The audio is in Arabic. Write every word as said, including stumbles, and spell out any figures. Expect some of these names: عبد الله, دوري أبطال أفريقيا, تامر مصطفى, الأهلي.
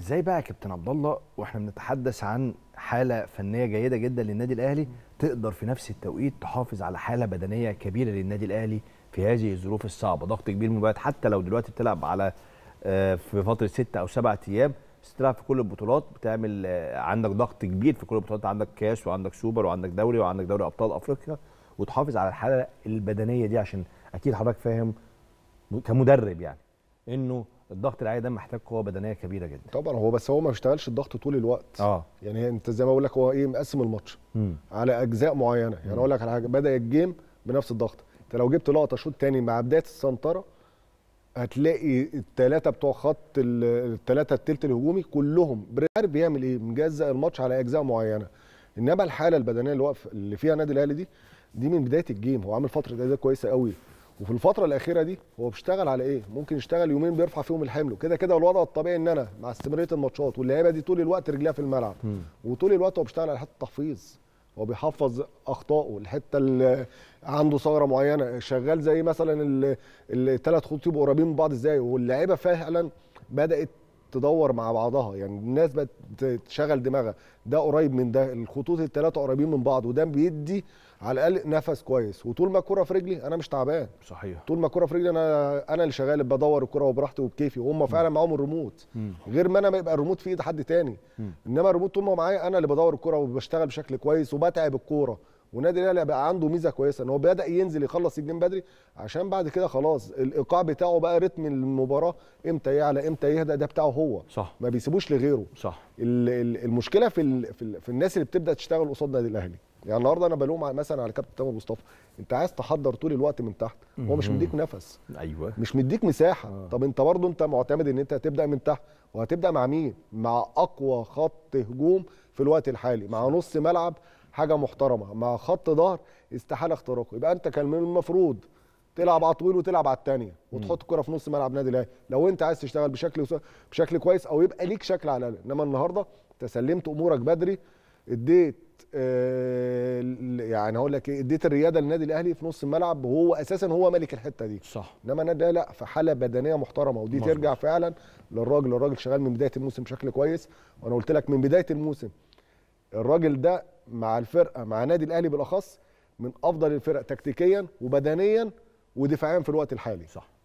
ازاي بقى يا كابتن عبد الله واحنا بنتحدث عن حاله فنيه جيده جدا للنادي الاهلي تقدر في نفس التوقيت تحافظ على حاله بدنيه كبيره للنادي الاهلي في هذه الظروف الصعبه؟ ضغط كبير مباريات، حتى لو دلوقتي بتلعب على في فتره ستة او سبعة ايام، بس بتلعب في كل البطولات، بتعمل عندك ضغط كبير في كل البطولات، عندك كاس وعندك سوبر وعندك دوري وعندك دوري ابطال افريقيا، وتحافظ على الحاله البدنيه دي عشان اكيد حضرتك فاهم كمدرب يعني انه الضغط العالي ده محتاج قوه بدنيه كبيره جدا. طبعا هو بس هو ما بيشتغلش الضغط طول الوقت. اه يعني انت زي ما بقول لك هو ايه مقسم الماتش على اجزاء معينه، يعني اقول لك على حاجه، بدا الجيم بنفس الضغط، انت لو جبت لقطه شوط تاني مع بدايه السنطره هتلاقي الثلاثه بتوع خط الثلاثه الثلث الهجومي كلهم بريال بيعمل ايه؟ مجزء الماتش على اجزاء معينه. انما الحاله البدنيه اللي واقف اللي فيها النادي الاهلي دي دي من بدايه الجيم، هو عامل فتره اداء كويسه قوي، وفي الفترة الأخيرة دي هو بيشتغل على إيه؟ ممكن يشتغل يومين بيرفع فيهم الحمل، وكده كده الوضع الطبيعي إن أنا مع استمرارية الماتشات واللعيبة دي طول الوقت رجليها في الملعب، م. وطول الوقت هو بيشتغل على حتة التحفيظ، هو بيحفظ أخطائه، الحتة اللي عنده ثغرة معينة، شغال زي مثلا الثلاث خطوط يبقوا قريبين من بعض إزاي، واللعيبة فعلا بدأت تدور مع بعضها، يعني الناس بتشغل دماغها، ده قريب من ده، الخطوط الثلاثة قريبين من بعض، وده بيدي على الاقل نفس كويس، وطول ما الكره في رجلي انا مش تعبان. صحيح. طول ما الكره في رجلي انا انا اللي شغال بدور الكره وبراحتي وبكيفي، وهم فعلا معاهم الريموت، غير ما انا ما يبقى الريموت في ايد حد تاني، م. انما الريموت طول ما معايا انا اللي بدور الكره وبشتغل بشكل كويس وبتعب الكوره. ونادي الاهلي بقى عنده ميزه كويسه ان هو بدا ينزل يخلص الجيم بدري، عشان بعد كده خلاص الايقاع بتاعه بقى رتم المباراه امتى يعلى امتى يهدى ده بتاعه هو. صح. ما بيسيبوش لغيره. صح. المشكله في في الناس اللي بتبدا تشتغل قصاد النادي الاهلي. يعني النهارده انا بلوم مثلا على كابتن تامر مصطفى، انت عايز تحضر طول الوقت من تحت، هو مش مديك نفس. ايوه. مش مديك مساحه. آه. طب انت برضه انت معتمد ان انت هتبدا من تحت، وهتبدا مع مين؟ مع اقوى خط هجوم في الوقت الحالي، مع نص ملعب حاجه محترمه، مع خط ظهر استحاله اختراقه، يبقى انت كان من المفروض تلعب على طويل وتلعب على الثانيه وتحط الكره في نص ملعب نادي الاهلي لو انت عايز تشتغل بشكل بشكل كويس او يبقى ليك شكل على الاقل. انما النهارده تسلمت امورك بدري، اديت آه يعني هقول لك ايه، اديت الرياده للنادي الاهلي في نص الملعب وهو اساسا هو ملك الحته دي. صح. انما النادي الاهلي لا، في حاله بدنيه محترمه، ودي مزبوط. ترجع فعلا للراجل، الراجل شغال من بدايه الموسم بشكل كويس، وانا قلت لك من بدايه الموسم الراجل ده مع الفرقه مع نادي الاهلي بالاخص من افضل الفرق تكتيكيا وبدنيا ودفاعيا في الوقت الحالي. صح.